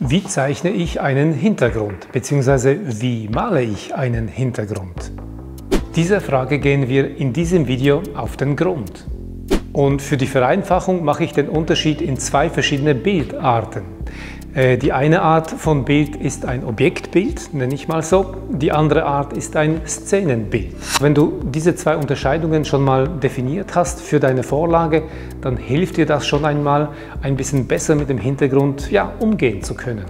Wie zeichne ich einen Hintergrund bzw. wie male ich einen Hintergrund? Dieser Frage gehen wir in diesem Video auf den Grund. Und für die Vereinfachung mache ich den Unterschied in zwei verschiedene Bildarten. Die eine Art von Bild ist ein Objektbild, nenne ich mal so. Die andere Art ist ein Szenenbild. Wenn du diese zwei Unterscheidungen schon mal definiert hast für deine Vorlage, dann hilft dir das schon einmal, ein bisschen besser mit dem Hintergrund umgehen zu können.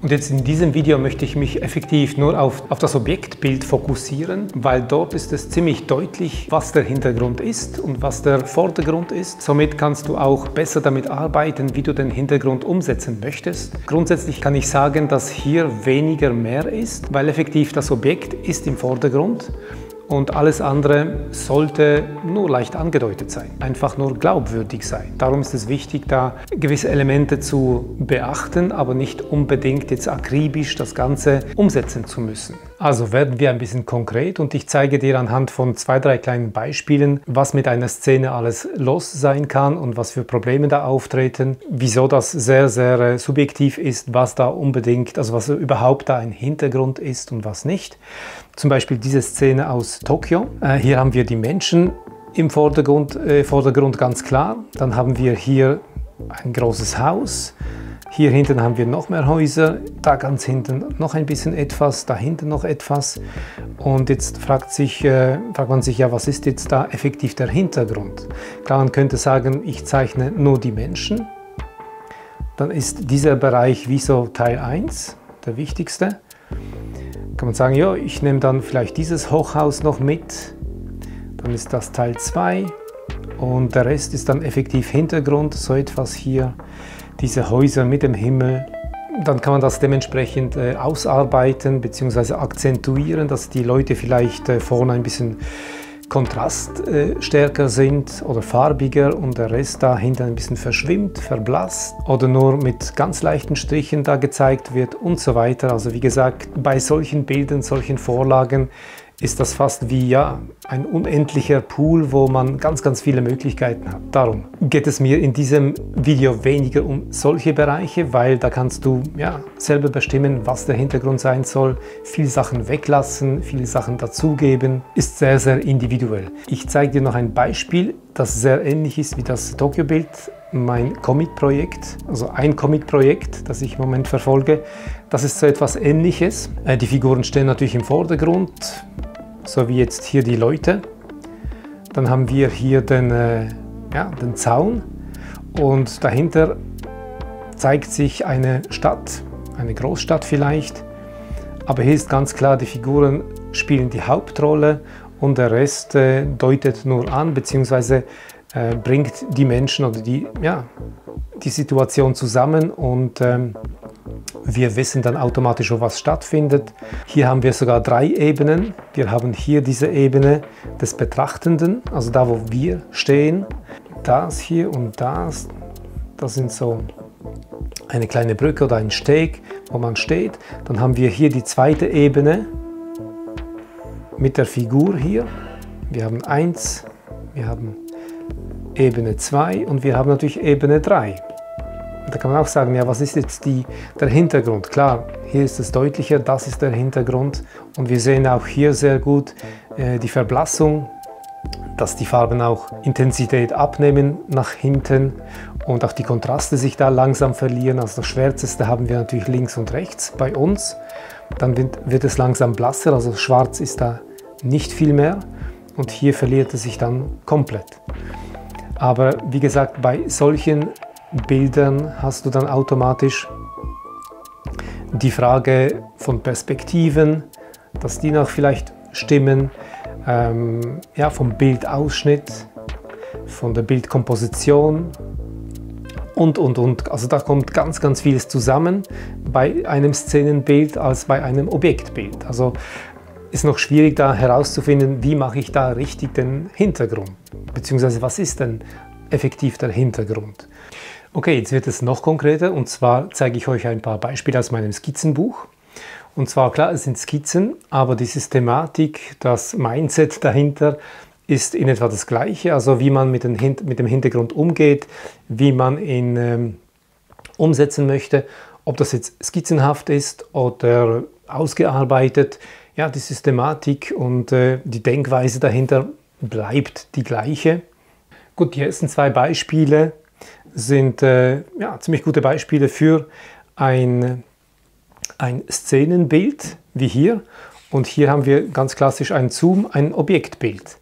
Und jetzt in diesem Video möchte ich mich effektiv nur auf das Objektbild fokussieren, weil dort ist es ziemlich deutlich, was der Hintergrund ist und was der Vordergrund ist. Somit kannst du auch besser damit arbeiten, wie du den Hintergrund umsetzen möchtest. Grundsätzlich kann ich sagen, dass hier weniger mehr ist, weil effektiv das Objekt ist im Vordergrund und alles andere sollte nur leicht angedeutet sein, einfach nur glaubwürdig sein. Darum ist es wichtig, da gewisse Elemente zu beachten, aber nicht unbedingt jetzt akribisch das Ganze umsetzen zu müssen. Also werden wir ein bisschen konkret und ich zeige dir anhand von zwei, drei kleinen Beispielen, was mit einer Szene alles los sein kann und was für Probleme da auftreten, wieso das sehr, sehr subjektiv ist, was da unbedingt, also was überhaupt da ein Hintergrund ist und was nicht. Zum Beispiel diese Szene aus Tokio. Hier haben wir die Menschen im Vordergrund ganz klar. Dann haben wir hier ein großes Haus. Hier hinten haben wir noch mehr Häuser. Da ganz hinten noch ein bisschen etwas, da hinten noch etwas. Und jetzt fragt man sich, was ist jetzt da effektiv der Hintergrund? Klar, man könnte sagen, ich zeichne nur die Menschen. Dann ist dieser Bereich wie so Teil 1, der wichtigste. Kann man sagen, ja, ich nehme dann vielleicht dieses Hochhaus noch mit, dann ist das Teil 2 und der Rest ist dann effektiv Hintergrund, so etwas hier, diese Häuser mit dem Himmel. Dann kann man das dementsprechend ausarbeiten bzw. akzentuieren, dass die Leute vielleicht vorne ein bisschen kontraststärker sind oder farbiger und der Rest dahinter ein bisschen verschwimmt, verblasst oder nur mit ganz leichten Strichen da gezeigt wird und so weiter. Also wie gesagt, bei solchen Bildern, solchen Vorlagen ist das fast wie ein unendlicher Pool, wo man ganz, ganz viele Möglichkeiten hat. Darum geht es mir in diesem Video weniger um solche Bereiche, weil da kannst du selber bestimmen, was der Hintergrund sein soll. Viele Sachen weglassen, viele Sachen dazugeben, ist sehr, sehr individuell. Ich zeige dir noch ein Beispiel, das sehr ähnlich ist wie das Tokio-Bild. Mein Comic-Projekt, also ein Comic-Projekt, das ich im Moment verfolge, das ist so etwas Ähnliches. Die Figuren stehen natürlich im Vordergrund, so wie jetzt hier die Leute. Dann haben wir hier den Zaun und dahinter zeigt sich eine Stadt, eine Großstadt vielleicht. Aber hier ist ganz klar, die Figuren spielen die Hauptrolle und der Rest deutet nur an, beziehungsweise bringt die Menschen oder die Situation zusammen und wir wissen dann automatisch, was stattfindet. Hier haben wir sogar drei Ebenen. Wir haben hier diese Ebene des Betrachtenden, also da, wo wir stehen. Das hier und das, das sind so eine kleine Brücke oder ein Steg, wo man steht. Dann haben wir hier die zweite Ebene mit der Figur hier. Wir haben 1, wir haben Ebene 2 und wir haben natürlich Ebene 3. Da kann man auch sagen, was ist jetzt der Hintergrund? Klar, hier ist es deutlicher, das ist der Hintergrund und wir sehen auch hier sehr gut die Verblassung, dass die Farben auch Intensität abnehmen nach hinten und auch die Kontraste sich da langsam verlieren. Also das Schwärzeste haben wir natürlich links und rechts bei uns. Dann wird es langsam blasser, also schwarz ist da nicht viel mehr und hier verliert es sich dann komplett. Aber wie gesagt, bei solchen Bildern hast du dann automatisch die Frage von Perspektiven, dass die noch vielleicht stimmen, vom Bildausschnitt, von der Bildkomposition und. Also da kommt ganz, ganz vieles zusammen bei einem Szenenbild als bei einem Objektbild. Also ist noch schwierig da herauszufinden, wie mache ich da richtig den Hintergrund, beziehungsweise was ist denn effektiv der Hintergrund. Okay, jetzt wird es noch konkreter und zwar zeige ich euch ein paar Beispiele aus meinem Skizzenbuch. Und zwar, klar, es sind Skizzen, aber die Systematik, das Mindset dahinter ist in etwa das gleiche, also wie man mit dem Hintergrund umgeht, wie man in umsetzen möchte, ob das jetzt skizzenhaft ist oder ausgearbeitet, ja, die Systematik und die Denkweise dahinter bleibt die gleiche. Gut, die ersten zwei Beispiele sind ja, ziemlich gute Beispiele für ein Szenenbild, wie hier. Und hier haben wir ganz klassisch einen Zoom, ein Objektbild.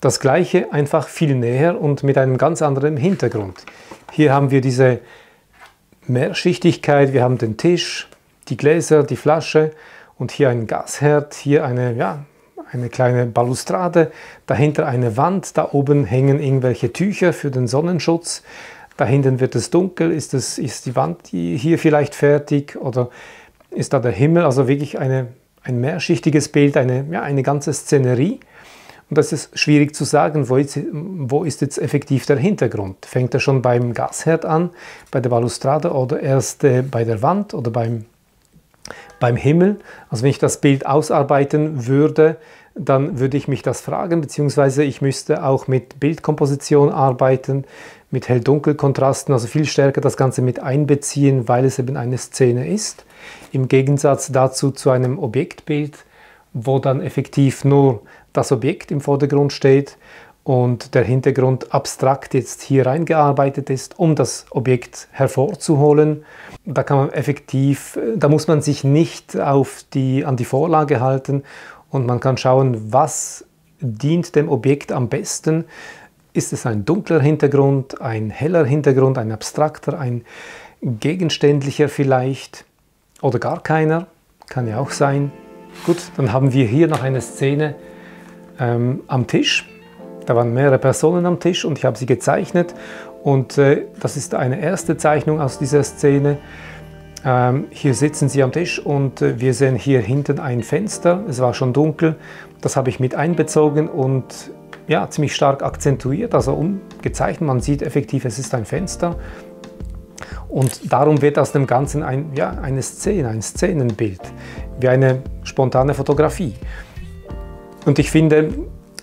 Das gleiche einfach viel näher und mit einem ganz anderen Hintergrund. Hier haben wir diese Mehrschichtigkeit, wir haben den Tisch, die Gläser, die Flasche und hier einen Gasherd, hier eine kleine Balustrade, dahinter eine Wand, da oben hängen irgendwelche Tücher für den Sonnenschutz, da hinten wird es dunkel, ist die Wand hier vielleicht fertig oder ist da der Himmel, also wirklich ein mehrschichtiges Bild, eine ganze Szenerie. Und das ist schwierig zu sagen, wo ist jetzt effektiv der Hintergrund. Fängt er schon beim Gasherd an, bei der Balustrade oder erst bei der Wand oder beim Himmel? Also wenn ich das Bild ausarbeiten würde, dann würde ich mich das fragen, beziehungsweise ich müsste auch mit Bildkomposition arbeiten, mit Hell-Dunkel-Kontrasten, also viel stärker das Ganze mit einbeziehen, weil es eben eine Szene ist. Im Gegensatz dazu zu einem Objektbild, wo dann effektiv nur das Objekt im Vordergrund steht und der Hintergrund abstrakt jetzt hier reingearbeitet ist, um das Objekt hervorzuholen. Da muss man sich nicht an die Vorlage halten und man kann schauen, was dient dem Objekt am besten. Ist es ein dunkler Hintergrund, ein heller Hintergrund, ein abstrakter, ein gegenständlicher vielleicht oder gar keiner? Kann ja auch sein. Gut, dann haben wir hier noch eine Szene am Tisch. Da waren mehrere Personen am Tisch und ich habe sie gezeichnet. Und das ist eine erste Zeichnung aus dieser Szene. Hier sitzen sie am Tisch und wir sehen hier hinten ein Fenster. Es war schon dunkel. Das habe ich mit einbezogen und ja, ziemlich stark akzentuiert, also umgezeichnet. Man sieht effektiv, es ist ein Fenster. Und darum wird aus dem Ganzen eine Szene, ein Szenenbild, wie eine spontane Fotografie. Und ich finde,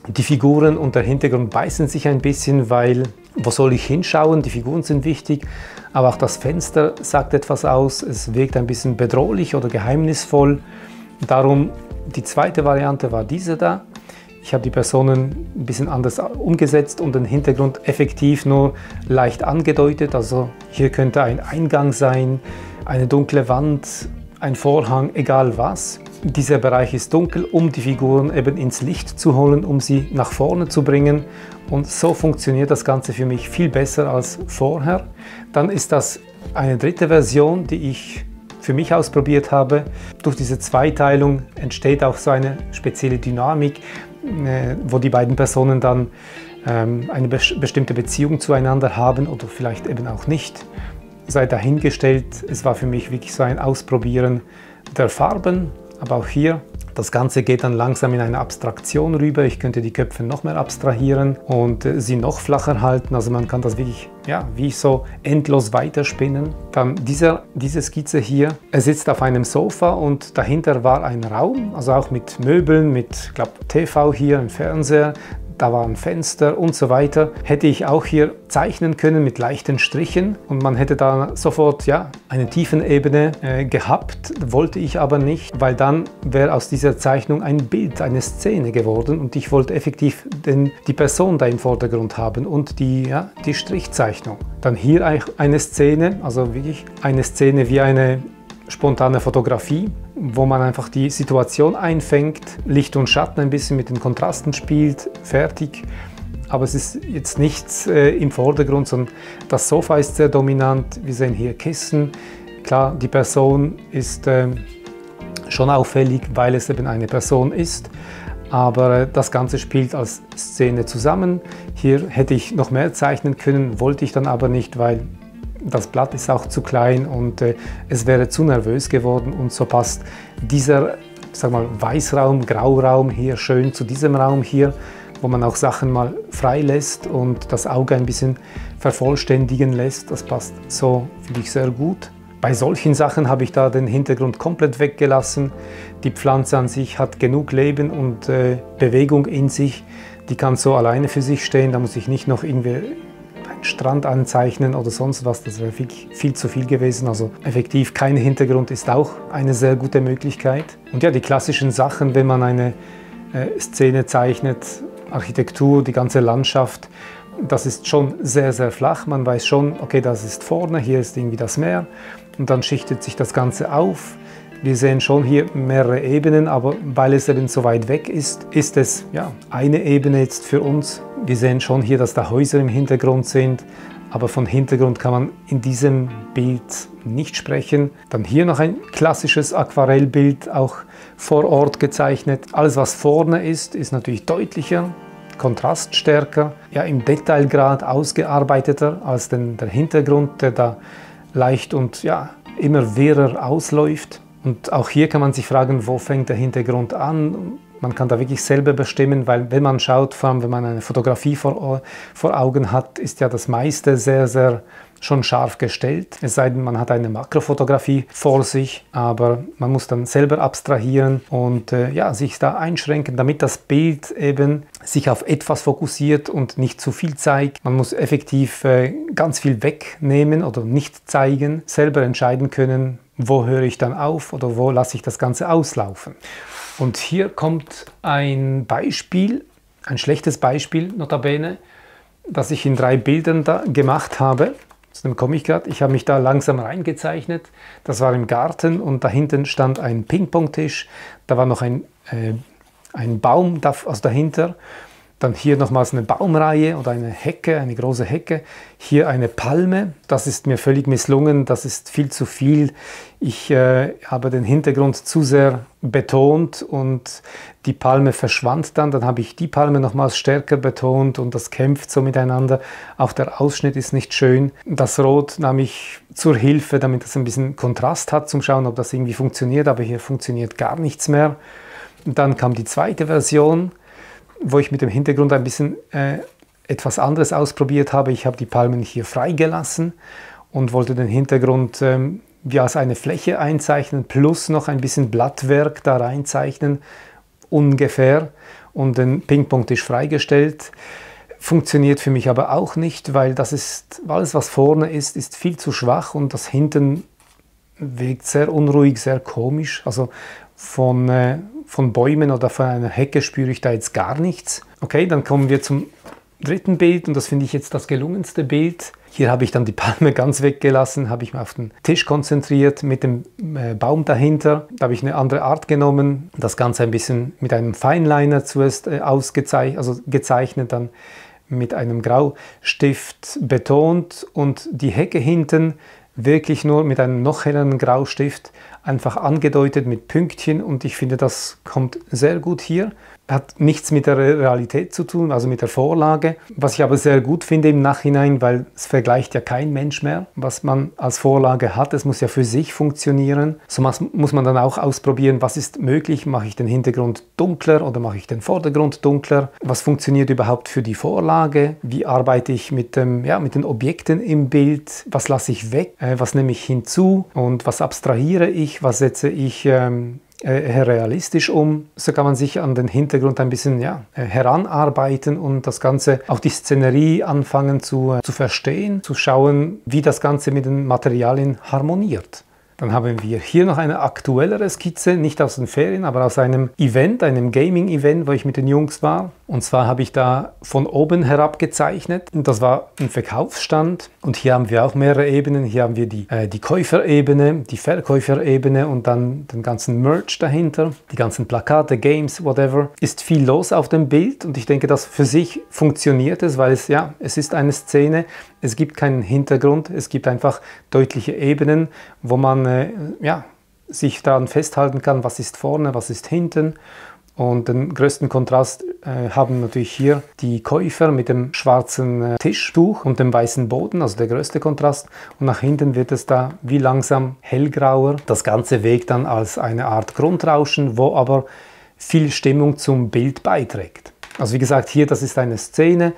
die Figuren und der Hintergrund beißen sich ein bisschen, weil, wo soll ich hinschauen? Die Figuren sind wichtig, aber auch das Fenster sagt etwas aus. Es wirkt ein bisschen bedrohlich oder geheimnisvoll. Darum, die zweite Variante war diese da. Ich habe die Personen ein bisschen anders umgesetzt und den Hintergrund effektiv nur leicht angedeutet. Also hier könnte ein Eingang sein, eine dunkle Wand, ein Vorhang, egal was. Dieser Bereich ist dunkel, um die Figuren eben ins Licht zu holen, um sie nach vorne zu bringen. Und so funktioniert das Ganze für mich viel besser als vorher. Dann ist das eine dritte Version, die ich für mich ausprobiert habe. Durch diese Zweiteilung entsteht auch so eine spezielle Dynamik, wo die beiden Personen dann eine bestimmte Beziehung zueinander haben oder vielleicht eben auch nicht. Sei dahingestellt, es war für mich wirklich so ein Ausprobieren der Farben, aber auch hier, das Ganze geht dann langsam in eine Abstraktion rüber. Ich könnte die Köpfe noch mehr abstrahieren und sie noch flacher halten, also man kann das wirklich, ja, wie so endlos weiterspinnen. Dann diese Skizze hier, er sitzt auf einem Sofa und dahinter war ein Raum, also auch mit Möbeln, mit, glaube ich, TV hier, ein Fernseher, da war ein Fenster und so weiter. Hätte ich auch hier zeichnen können mit leichten Strichen und man hätte da sofort ja, eine Tiefenebene gehabt, wollte ich aber nicht, weil dann wäre aus dieser Zeichnung ein Bild, eine Szene geworden und ich wollte effektiv die Person da im Vordergrund haben und die Strichzeichnung. Dann hier eine Szene, also wirklich eine Szene wie eine spontane Fotografie, wo man einfach die Situation einfängt, Licht und Schatten ein bisschen mit den Kontrasten spielt, fertig. Aber es ist jetzt nichts im Vordergrund, sondern das Sofa ist sehr dominant. Wir sehen hier Kissen. Klar, die Person ist schon auffällig, weil es eben eine Person ist. Aber das Ganze spielt als Szene zusammen. Hier hätte ich noch mehr zeichnen können, wollte ich dann aber nicht, weil das Blatt ist auch zu klein und es wäre zu nervös geworden und so passt dieser, sag mal, Weißraum, Grauraum hier schön zu diesem Raum hier, wo man auch Sachen mal frei lässt und das Auge ein bisschen vervollständigen lässt. Das passt so, finde ich, sehr gut. Bei solchen Sachen habe ich da den Hintergrund komplett weggelassen. Die Pflanze an sich hat genug Leben und Bewegung in sich. Die kann so alleine für sich stehen, da muss ich nicht noch irgendwie Strand anzeichnen oder sonst was, das wäre viel zu viel gewesen. Also effektiv kein Hintergrund ist auch eine sehr gute Möglichkeit. Und ja, die klassischen Sachen, wenn man eine Szene zeichnet, Architektur, die ganze Landschaft, das ist schon sehr, sehr flach. Man weiß schon, okay, das ist vorne, hier ist irgendwie das Meer und dann schichtet sich das Ganze auf. Wir sehen schon hier mehrere Ebenen, aber weil es eben so weit weg ist, ist es ja eine Ebene jetzt für uns. Wir sehen schon hier, dass da Häuser im Hintergrund sind, aber von Hintergrund kann man in diesem Bild nicht sprechen. Dann hier noch ein klassisches Aquarellbild, auch vor Ort gezeichnet. Alles, was vorne ist, ist natürlich deutlicher, kontraststärker, ja im Detailgrad ausgearbeiteter als der Hintergrund, der da leicht und ja immer wirrer ausläuft. Und auch hier kann man sich fragen, wo fängt der Hintergrund an? Man kann da wirklich selber bestimmen, weil wenn man schaut, vor allem wenn man eine Fotografie vor Augen hat, ist ja das meiste sehr, sehr schon scharf gestellt. Es sei denn, man hat eine Makrofotografie vor sich, aber man muss dann selber abstrahieren und ja, sich da einschränken, damit das Bild eben sich auf etwas fokussiert und nicht zu viel zeigt. Man muss effektiv ganz viel wegnehmen oder nicht zeigen, selber entscheiden können, wo höre ich dann auf oder wo lasse ich das Ganze auslaufen. Und hier kommt ein Beispiel, ein schlechtes Beispiel, notabene, das ich in 3 Bildern da gemacht habe. Zu dem komme ich gerade. Ich habe mich da langsam reingezeichnet. Das war im Garten und da hinten stand ein Ping-Pong-Tisch. Da war noch ein Baum dahinter. Dann hier nochmals eine Baumreihe oder eine Hecke, eine große Hecke. Hier eine Palme. Das ist mir völlig misslungen. Das ist viel zu viel. Ich habe den Hintergrund zu sehr betont und die Palme verschwand dann. Dann habe ich die Palme nochmals stärker betont und das kämpft so miteinander. Auch der Ausschnitt ist nicht schön. Das Rot nahm ich zur Hilfe, damit das ein bisschen Kontrast hat, zum Schauen, ob das irgendwie funktioniert. Aber hier funktioniert gar nichts mehr. Und dann kam die zweite Version, wo ich mit dem Hintergrund ein bisschen etwas anderes ausprobiert habe. Ich habe die Palmen hier freigelassen und wollte den Hintergrund wie als eine Fläche einzeichnen, plus noch ein bisschen Blattwerk da reinzeichnen, ungefähr, und den Ping-Pong-Tisch freigestellt. Funktioniert für mich aber auch nicht, weil das ist, alles, was vorne ist, ist viel zu schwach und das hinten wirkt sehr unruhig, sehr komisch. Also von Bäumen oder von einer Hecke spüre ich da jetzt gar nichts. Okay, dann kommen wir zum dritten Bild und das finde ich jetzt das gelungenste Bild. Hier habe ich dann die Palme ganz weggelassen, habe ich mich auf den Tisch konzentriert mit dem Baum dahinter. Da habe ich eine andere Art genommen, das Ganze ein bisschen mit einem Fineliner zuerst gezeichnet, dann mit einem Graustift betont und die Hecke hinten wirklich nur mit einem noch helleren Graustift einfach angedeutet mit Pünktchen und ich finde, das kommt sehr gut hier. Hat nichts mit der Realität zu tun, also mit der Vorlage, was ich aber sehr gut finde im Nachhinein, weil es vergleicht ja kein Mensch mehr, was man als Vorlage hat. Es muss ja für sich funktionieren. So muss man dann auch ausprobieren, was ist möglich. Mache ich den Hintergrund dunkler oder mache ich den Vordergrund dunkler? Was funktioniert überhaupt für die Vorlage? Wie arbeite ich mit den Objekten im Bild? Was lasse ich weg? Was nehme ich hinzu? Und was abstrahiere ich? Was setze ich realistisch um? So kann man sich an den Hintergrund ein bisschen heranarbeiten und das Ganze, auch die Szenerie anfangen zu verstehen, zu schauen, wie das Ganze mit den Materialien harmoniert. Dann haben wir hier noch eine aktuellere Skizze, nicht aus den Ferien, aber aus einem Event, einem Gaming-Event, wo ich mit den Jungs war. Und zwar habe ich da von oben herab gezeichnet und das war ein Verkaufsstand. Und hier haben wir auch mehrere Ebenen. Hier haben wir die Käuferebene, die Verkäuferebene und dann den ganzen Merch dahinter, die ganzen Plakate, Games, whatever. Ist viel los auf dem Bild und ich denke, dass für sich funktioniert es, weil es ist eine Szene. Es gibt keinen Hintergrund, es gibt einfach deutliche Ebenen, wo man sich daran festhalten kann, was ist vorne, was ist hinten. Und den größten Kontrast haben natürlich hier die Käufer mit dem schwarzen Tischtuch und dem weißen Boden, also der größte Kontrast. Und nach hinten wird es da wie langsam hellgrauer. Das Ganze wirkt dann als eine Art Grundrauschen, wo aber viel Stimmung zum Bild beiträgt. Also wie gesagt, hier, das ist eine Szene.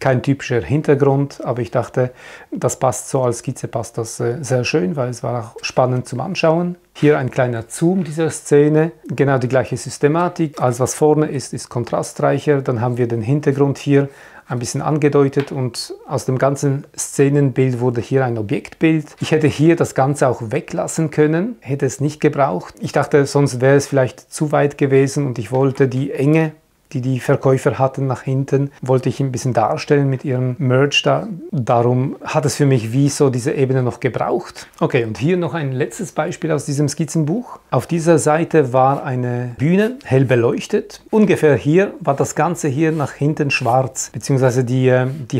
Kein typischer Hintergrund, aber ich dachte, das passt so als Skizze, passt das sehr schön, weil es war auch spannend zum Anschauen. Hier ein kleiner Zoom dieser Szene, genau die gleiche Systematik. Alles, was vorne ist, ist kontrastreicher. Dann haben wir den Hintergrund hier ein bisschen angedeutet, und aus dem ganzen Szenenbild wurde hier ein Objektbild. Ich hätte hier das Ganze auch weglassen können, hätte es nicht gebraucht. Ich dachte, sonst wäre es vielleicht zu weit gewesen, und ich wollte die Enge, die die Verkäufer hatten nach hinten, wollte ich ein bisschen darstellen mit ihrem Merch da. Darum hat es für mich wie so diese Ebene noch gebraucht. Okay, und hier noch ein letztes Beispiel aus diesem Skizzenbuch. Auf dieser Seite war eine Bühne, hell beleuchtet. Ungefähr hier war das Ganze hier nach hinten schwarz, beziehungsweise die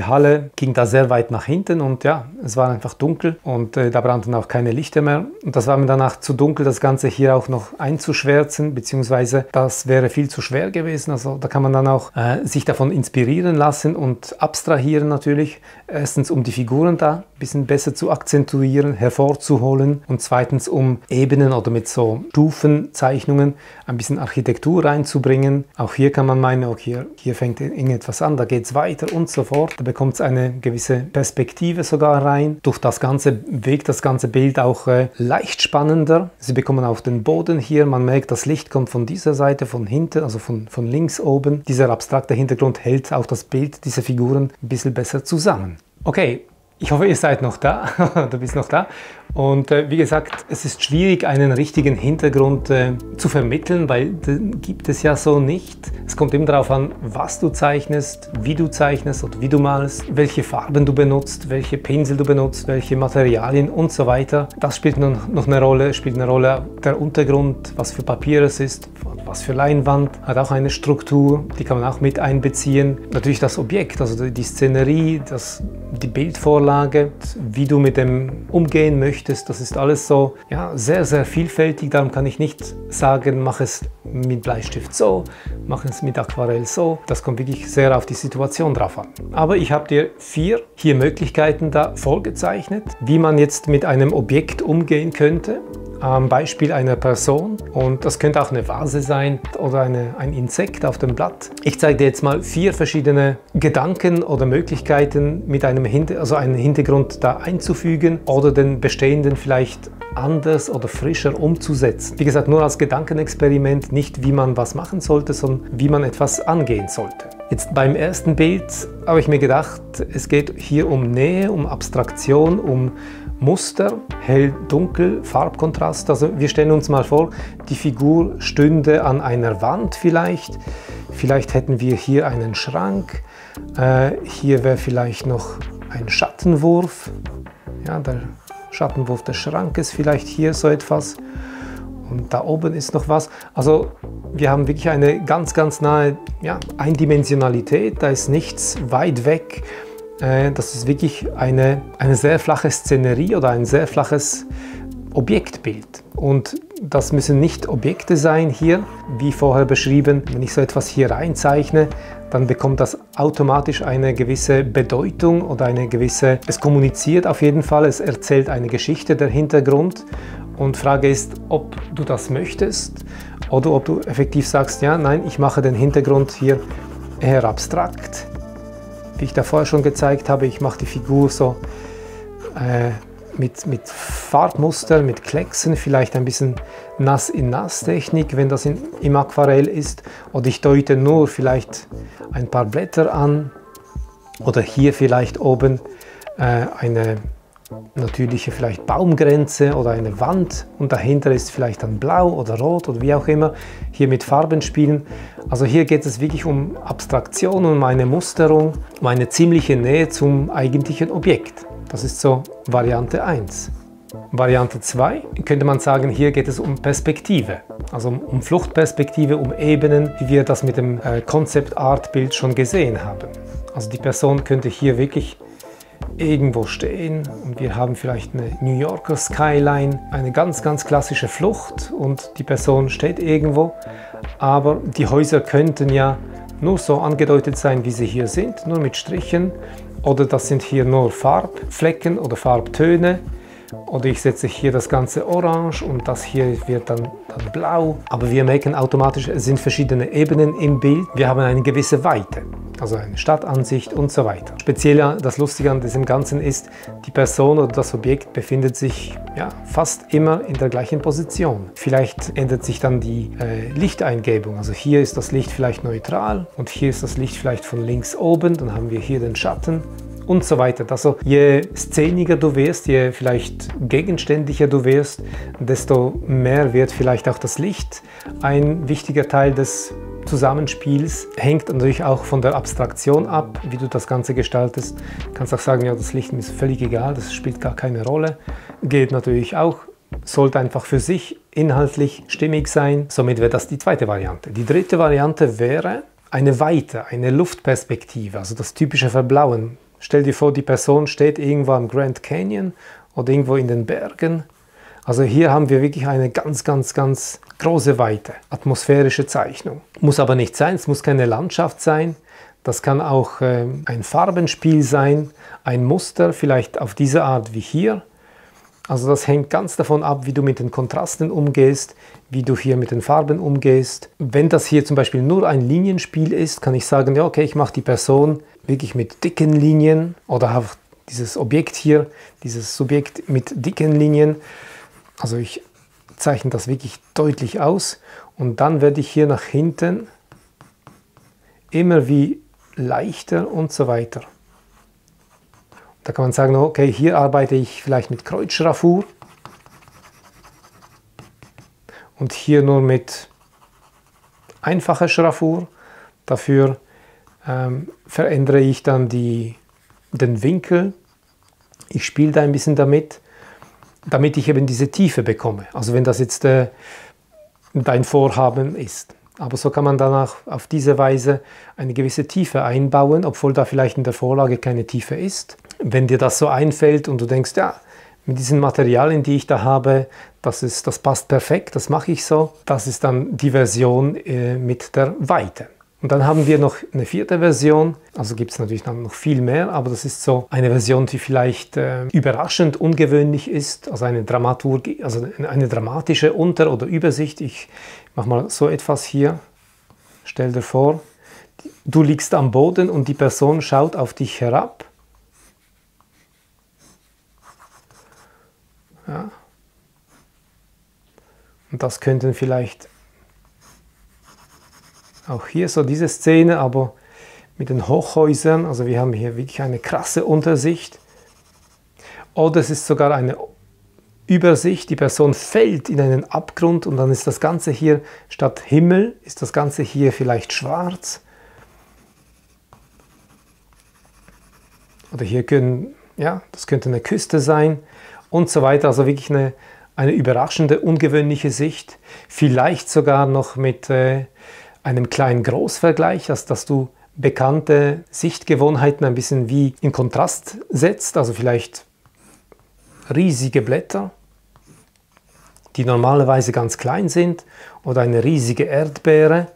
Halle ging da sehr weit nach hinten, und ja, es war einfach dunkel, und da brannten auch keine Lichter mehr. Und das war mir danach zu dunkel, das Ganze hier auch noch einzuschwärzen, beziehungsweise das wäre viel zu schwer gewesen. Also da kann man dann auch sich davon inspirieren lassen und abstrahieren natürlich. Erstens, um die Figuren da ein bisschen besser zu akzentuieren, hervorzuholen, und zweitens, um Ebenen oder mit so Stufenzeichnungen ein bisschen Architektur reinzubringen. Auch hier kann man meinen, okay, hier fängt irgendetwas an, da geht es weiter und so fort. Da bekommt es eine gewisse Perspektive sogar rein. Durch das Ganze wirkt das ganze Bild auch leicht spannender. Sie bekommen auf den Boden hier, man merkt, das Licht kommt von dieser Seite, von hinten, also von links oben. Dieser abstrakte Hintergrund hält auch das Bild dieser Figuren ein bisschen besser zusammen. Okay, ich hoffe, ihr seid noch da, du bist noch da. Und wie gesagt, es ist schwierig, einen richtigen Hintergrund zu vermitteln, weil den gibt es ja so nicht. Es kommt immer darauf an, was du zeichnest oder wie du malst, welche Farben du benutzt, welche Pinsel du benutzt, welche Materialien und so weiter. Das spielt noch eine Rolle, der Untergrund, was für Papier es ist, was für Leinwand, hat auch eine Struktur, die kann man auch mit einbeziehen. Natürlich das Objekt, also die Szenerie, die Bildvorlage, wie du mit dem umgehen möchtest. Das ist alles so, ja, sehr, sehr vielfältig. Darum kann ich nicht sagen, mach es mit Bleistift so, mach es mit Aquarell so. Das kommt wirklich sehr auf die Situation drauf an. Aber ich habe dir vier Möglichkeiten da vorgezeichnet, wie man jetzt mit einem Objekt umgehen könnte. Am Beispiel einer Person, und das könnte auch eine Vase sein oder ein Insekt auf dem Blatt. Ich zeige dir jetzt mal 4 verschiedene Gedanken oder Möglichkeiten, mit einem Hintergrund da einzufügen oder den bestehenden vielleicht anders oder frischer umzusetzen. Wie gesagt, nur als Gedankenexperiment, nicht wie man was machen sollte, sondern wie man etwas angehen sollte. Jetzt beim ersten Bild habe ich mir gedacht, es geht hier um Nähe, um Abstraktion, um Muster, hell-dunkel, Farbkontrast. Also wir stellen uns mal vor, die Figur stünde an einer Wand vielleicht. Vielleicht hätten wir hier einen Schrank. Hier wäre vielleicht noch ein Schattenwurf. Ja, der Schattenwurf des Schrankes, vielleicht hier so etwas. Und da oben ist noch was. Also wir haben wirklich eine ganz, ganz nahe, ja, Eindimensionalität. Da ist nichts weit weg. Das ist wirklich eine sehr flache Szenerie oder ein sehr flaches Objektbild. Und das müssen nicht Objekte sein hier, wie vorher beschrieben. Wenn ich so etwas hier reinzeichne, dann bekommt das automatisch eine gewisse Bedeutung oder es kommuniziert auf jeden Fall, es erzählt eine Geschichte, der Hintergrund. Und Frage ist, ob du das möchtest oder ob du effektiv sagst, ja, nein, ich mache den Hintergrund hier eher abstrakt. Wie ich davor schon gezeigt habe, ich mache die Figur so mit Farbmuster, mit Klecksen, vielleicht ein bisschen Nass-in-Nass-Technik, wenn das im Aquarell ist. Oder ich deute nur vielleicht ein paar Blätter an. Oder hier vielleicht oben eine natürliche vielleicht Baumgrenze oder eine Wand, und dahinter ist vielleicht dann blau oder rot oder wie auch immer, hier mit Farben spielen. Also hier geht es wirklich um Abstraktion, um eine Musterung, um eine ziemliche Nähe zum eigentlichen Objekt. Das ist so Variante 1. Variante 2 könnte man sagen, hier geht es um Perspektive, also um Fluchtperspektive, um Ebenen, wie wir das mit dem Concept-Art-Bild schon gesehen haben. Also die Person könnte hier wirklich irgendwo stehen, und wir haben vielleicht eine New Yorker Skyline, eine ganz, ganz klassische Flucht, und die Person steht irgendwo, aber die Häuser könnten ja nur so angedeutet sein, wie sie hier sind, nur mit Strichen, oder das sind hier nur Farbflecken oder Farbtöne, Oder ich setze hier das ganze orange und das hier wird dann blau. Aber wir merken automatisch, es sind verschiedene Ebenen im Bild. Wir haben eine gewisse Weite, also eine Stadtansicht und so weiter. Speziell das Lustige an diesem Ganzen ist, die Person oder das Objekt befindet sich ja, fast immer in der gleichen Position. Vielleicht ändert sich dann die Lichteingebung. Also hier ist das Licht vielleicht neutral und hier ist das Licht vielleicht von links oben. Dann haben wir hier den Schatten. Und so weiter. Also je szeniger du wirst, je vielleicht gegenständlicher du wirst, desto mehr wird vielleicht auch das Licht ein wichtiger Teil des Zusammenspiels. Hängt natürlich auch von der Abstraktion ab, wie du das Ganze gestaltest. Du kannst auch sagen, ja, das Licht ist völlig egal, das spielt gar keine Rolle. Geht natürlich auch. Sollte einfach für sich inhaltlich stimmig sein. Somit wäre das die zweite Variante. Die dritte Variante wäre eine Weite, eine Luftperspektive, also das typische Verblauen. Stell dir vor, die Person steht irgendwo am Grand Canyon oder irgendwo in den Bergen. Also hier haben wir wirklich eine ganz große Weite, atmosphärische Zeichnung. Muss aber nicht sein, es muss keine Landschaft sein. Das kann auch ein Farbenspiel sein, ein Muster, vielleicht auf diese Art wie hier. Also das hängt ganz davon ab, wie du mit den Kontrasten umgehst, wie du hier mit den Farben umgehst. Wenn das hier zum Beispiel nur ein Linienspiel ist, kann ich sagen, ja okay, ich mache die Person wirklich mit dicken Linien oder habe dieses Objekt hier, dieses Subjekt mit dicken Linien. Also ich zeichne das wirklich deutlich aus und dann werde ich hier nach hinten immer wie leichter und so weiter. Da kann man sagen, okay, hier arbeite ich vielleicht mit Kreuzschraffur und hier nur mit einfacher Schraffur. Dafür verändere ich dann den Winkel. Ich spiele da ein bisschen damit ich eben diese Tiefe bekomme. Also wenn das jetzt dein Vorhaben ist. Aber so kann man danach auf diese Weise eine gewisse Tiefe einbauen, obwohl da vielleicht in der Vorlage keine Tiefe ist. Wenn dir das so einfällt und du denkst, ja, mit diesen Materialien, die ich da habe, das passt perfekt, das mache ich so. Das ist dann die Version mit der Weite. Und dann haben wir noch eine vierte Version, also gibt es natürlich dann noch viel mehr, aber das ist so eine Version, die vielleicht überraschend ungewöhnlich ist, also eine Dramaturgie, also eine dramatische Unter- oder Übersicht. Ich mache mal so etwas hier, stell dir vor, du liegst am Boden und die Person schaut auf dich herab. Ja. Und das könnten vielleicht auch hier so diese Szene, aber mit den Hochhäusern, also wir haben hier wirklich eine krasse Untersicht. Oder es ist sogar eine Übersicht, die Person fällt in einen Abgrund und dann ist das Ganze hier statt Himmel, ist das Ganze hier vielleicht schwarz. Oder hier können, ja, das könnte eine Küste sein und so weiter, also wirklich eine überraschende, ungewöhnliche Sicht. Vielleicht sogar noch mit einem kleinen Großvergleich, dass du bekannte Sichtgewohnheiten ein bisschen wie in Kontrast setzt, also vielleicht riesige Blätter, die normalerweise ganz klein sind, oder eine riesige Erdbeere,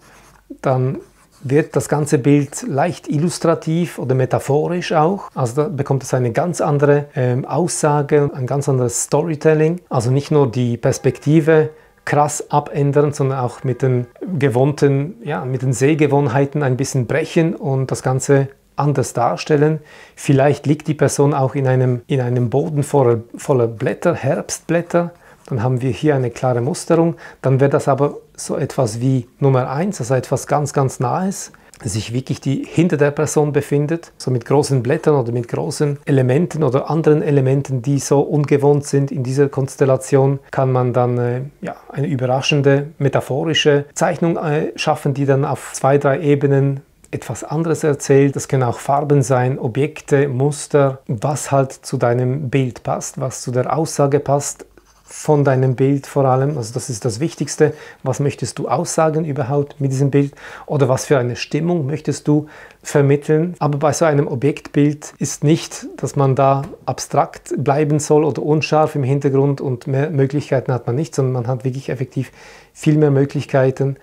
dann wird das ganze Bild leicht illustrativ oder metaphorisch auch. Also da bekommt es eine ganz andere Aussage, ein ganz anderes Storytelling. Also nicht nur die Perspektive krass abändern, sondern auch mit den gewohnten, ja, mit den Sehgewohnheiten ein bisschen brechen und das Ganze anders darstellen. Vielleicht liegt die Person auch in einem Boden voller Blätter, Herbstblätter. Dann haben wir hier eine klare Musterung. Dann wäre das aber so etwas wie Nummer 1, also etwas ganz Nahes, sich wirklich die hinter der Person befindet, so mit großen Blättern oder mit großen Elementen oder anderen Elementen, die so ungewohnt sind in dieser Konstellation, kann man dann ja, eine überraschende, metaphorische Zeichnung schaffen, die dann auf 2, 3 Ebenen etwas anderes erzählt. Das können auch Farben sein, Objekte, Muster, was halt zu deinem Bild passt, was zu der Aussage passt, von deinem Bild vor allem, also das ist das Wichtigste, was möchtest du aussagen überhaupt mit diesem Bild oder was für eine Stimmung möchtest du vermitteln. Aber bei so einem Objektbild ist nicht, dass man da abstrakt bleiben soll oder unscharf im Hintergrund und mehr Möglichkeiten hat man nicht, sondern man hat wirklich effektiv viel mehr Möglichkeiten,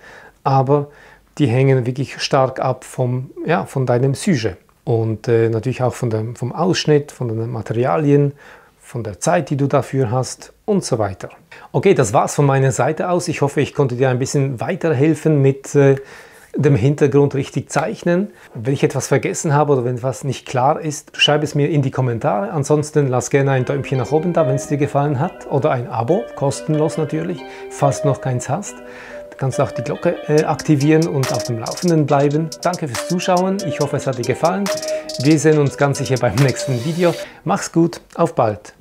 aber die hängen wirklich stark ab von deinem Sujet und natürlich auch vom Ausschnitt, von den Materialien, von der Zeit, die du dafür hast und so weiter. Okay, das war's von meiner Seite aus. Ich hoffe, ich konnte dir ein bisschen weiterhelfen mit dem Hintergrund richtig zeichnen. Wenn ich etwas vergessen habe oder wenn etwas nicht klar ist, schreib es mir in die Kommentare. Ansonsten lass gerne ein Däumchen nach oben da, wenn es dir gefallen hat, oder ein Abo, kostenlos natürlich, falls du noch keins hast. Du kannst auch die Glocke aktivieren und auf dem Laufenden bleiben. Danke fürs Zuschauen, ich hoffe, es hat dir gefallen. Wir sehen uns ganz sicher beim nächsten Video. Mach's gut, auf bald!